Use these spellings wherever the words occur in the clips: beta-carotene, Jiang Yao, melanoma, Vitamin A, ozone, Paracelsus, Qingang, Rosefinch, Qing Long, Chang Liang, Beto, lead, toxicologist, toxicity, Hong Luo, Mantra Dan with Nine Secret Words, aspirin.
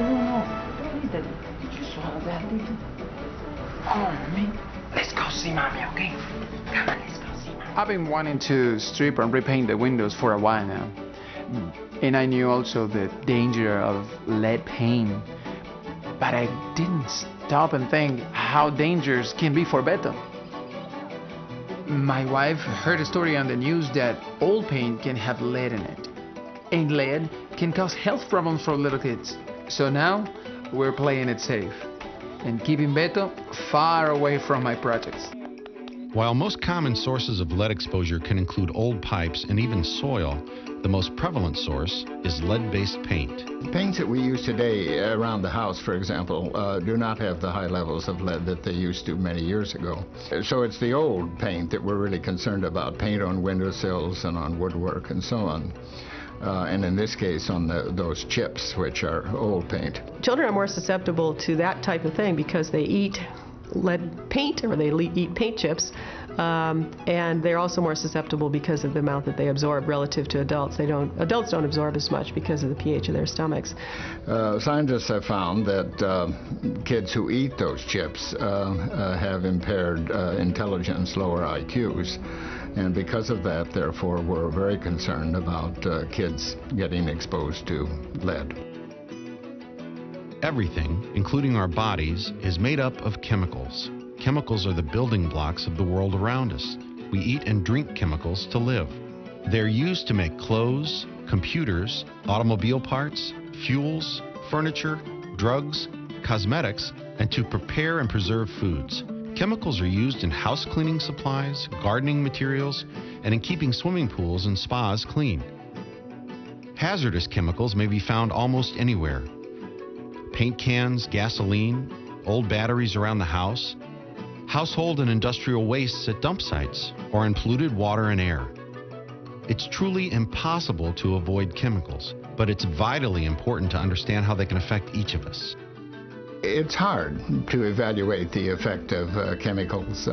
no. Don't need that. You just swallow that little on me. Let's go see mommy, okay? Come on, let's go see mommy. I've been wanting to strip and repaint the windows for a while now. And I knew also the danger of lead paint. But I didn't stop and think how dangerous can be for Beto. My wife heard a story on the news that all paint can have lead in it. And lead can cause health problems for little kids. So now we're playing it safe and keeping Beto far away from my projects. While most common sources of lead exposure can include old pipes and even soil, the most prevalent source is lead-based paint. The paints that we use today around the house, for example, do not have the high levels of lead that they used to many years ago. So it's the old paint that we're really concerned about, paint on windowsills and on woodwork and so on. And in this case on those chips, which are old paint. Children are more susceptible to that type of thing because they eat lead paint, or they eat paint chips, and they're also more susceptible because of the amount that they absorb relative to adults. Adults don't absorb as much because of the pH of their stomachs. Scientists have found that kids who eat those chips have impaired intelligence, lower IQs, and because of that, therefore, we're very concerned about kids getting exposed to lead. Everything, including our bodies, is made up of chemicals. Chemicals are the building blocks of the world around us. We eat and drink chemicals to live. They're used to make clothes, computers, automobile parts, fuels, furniture, drugs, cosmetics, and to prepare and preserve foods. Chemicals are used in house cleaning supplies, gardening materials, and in keeping swimming pools and spas clean. Hazardous chemicals may be found almost anywhere. Paint cans, gasoline, old batteries around the house, household and industrial wastes at dump sites, or in polluted water and air. It's truly impossible to avoid chemicals, but it's vitally important to understand how they can affect each of us. It's hard to evaluate the effect of chemicals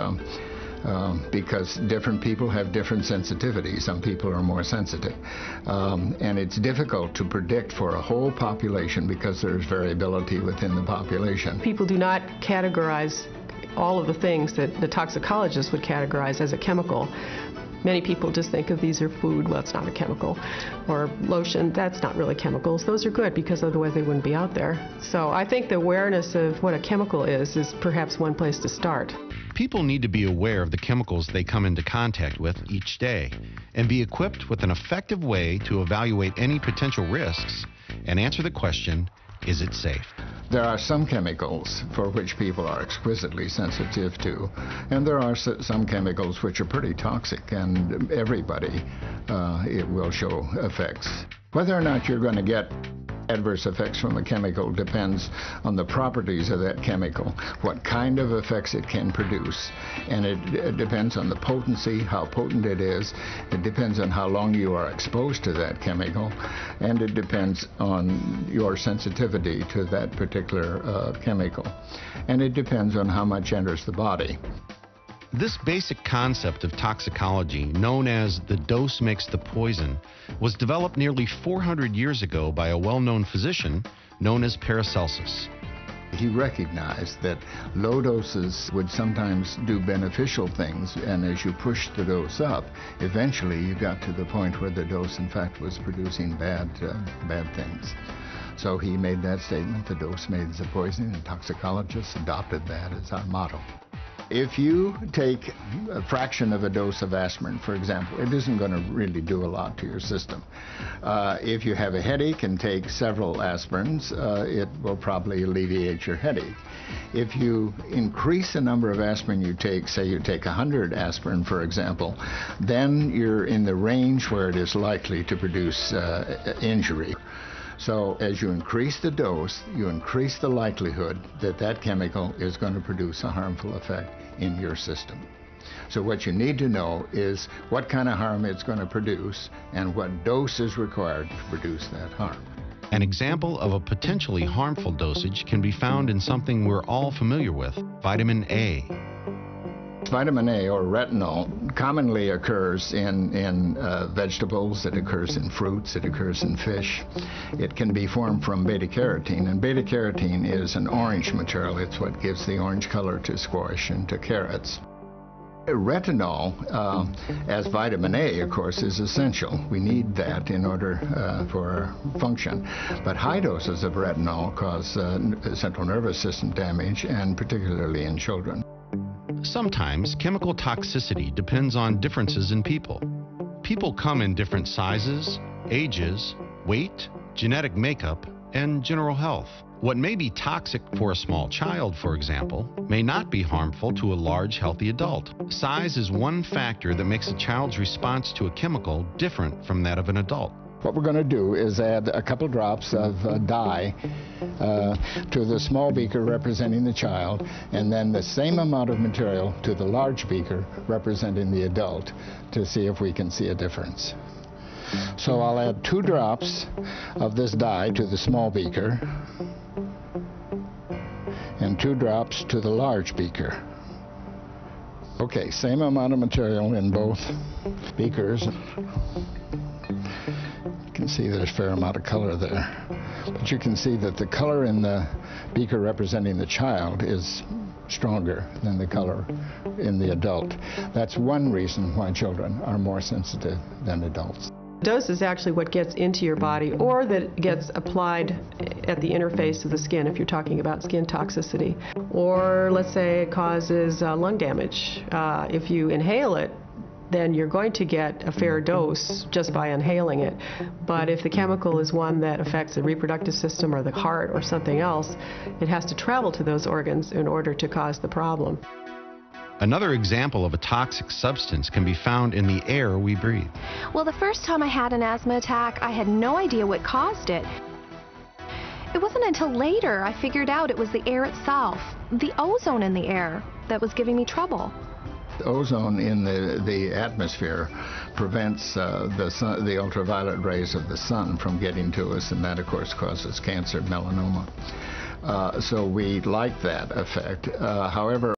because different people have different sensitivities. Some people are more sensitive. And it's difficult to predict for a whole population because there's variability within the population. People do not categorize all of the things that the toxicologist would categorize as a chemical. Many people just think of these are food, well, it's not a chemical, or lotion, that's not really chemicals. Those are good because otherwise they wouldn't be out there. So I think the awareness of what a chemical is perhaps one place to start. People need to be aware of the chemicals they come into contact with each day and be equipped with an effective way to evaluate any potential risks and answer the question, is it safe? There are some chemicals for which people are exquisitely sensitive to, and there are some chemicals which are pretty toxic, and everybody, it will show effects. Whether or not you're going to get adverse effects from a chemical depends on the properties of that chemical, what kind of effects it can produce, and it depends on the potency, how potent it is, it depends on how long you are exposed to that chemical, and it depends on your sensitivity to that particular chemical, and it depends on how much enters the body. This basic concept of toxicology, known as the dose makes the poison, was developed nearly 400 years ago by a well-known physician known as Paracelsus. He recognized that low doses would sometimes do beneficial things, and as you pushed the dose up, eventually you got to the point where the dose, in fact, was producing bad things. So he made that statement, the dose makes the poison, and toxicologists adopted that as our motto. If you take a fraction of a dose of aspirin, for example, it isn't going to really do a lot to your system. If you have a headache and take several aspirins, it will probably alleviate your headache. If you increase the number of aspirin you take, say you take 100 aspirin, for example, then you're in the range where it is likely to produce injury. So as you increase the dose, you increase the likelihood that that chemical is going to produce a harmful effect in your system. So what you need to know is what kind of harm it's going to produce and what dose is required to produce that harm. An example of a potentially harmful dosage can be found in something we're all familiar with, vitamin A. Vitamin A, or retinol, It commonly occurs in vegetables, it occurs in fruits, it occurs in fish. It can be formed from beta-carotene, and beta-carotene is an orange material. It's what gives the orange color to squash and to carrots. Retinol, as vitamin A, of course, is essential. We need that in order for function. But high doses of retinol cause central nervous system damage, and particularly in children. Sometimes chemical toxicity depends on differences in people. People come in different sizes, ages, weight, genetic makeup, and general health. What may be toxic for a small child, for example, may not be harmful to a large, healthy adult. Size is one factor that makes a child's response to a chemical different from that of an adult. What we're going to do is add a couple drops of dye to the small beaker representing the child, and then the same amount of material to the large beaker representing the adult, to see if we can see a difference. So I'll add 2 drops of this dye to the small beaker, and 2 drops to the large beaker. Okay, same amount of material in both beakers. You can see there's a fair amount of color there. But you can see that the color in the beaker representing the child is stronger than the color in the adult. That's one reason why children are more sensitive than adults. Dose is actually what gets into your body, or that gets applied at the interface of the skin if you're talking about skin toxicity. Or let's say it causes lung damage. If you inhale it, then you're going to get a fair dose just by inhaling it. But if the chemical is one that affects the reproductive system or the heart or something else, it has to travel to those organs in order to cause the problem. Another example of a toxic substance can be found in the air we breathe. Well, the first time I had an asthma attack, I had no idea what caused it. It wasn't until later I figured out it was the air itself, the ozone in the air, that was giving me trouble. Ozone in the atmosphere prevents the ultraviolet rays of the sun from getting to us, and that, of course, causes cancer, melanoma. So we like that effect. However,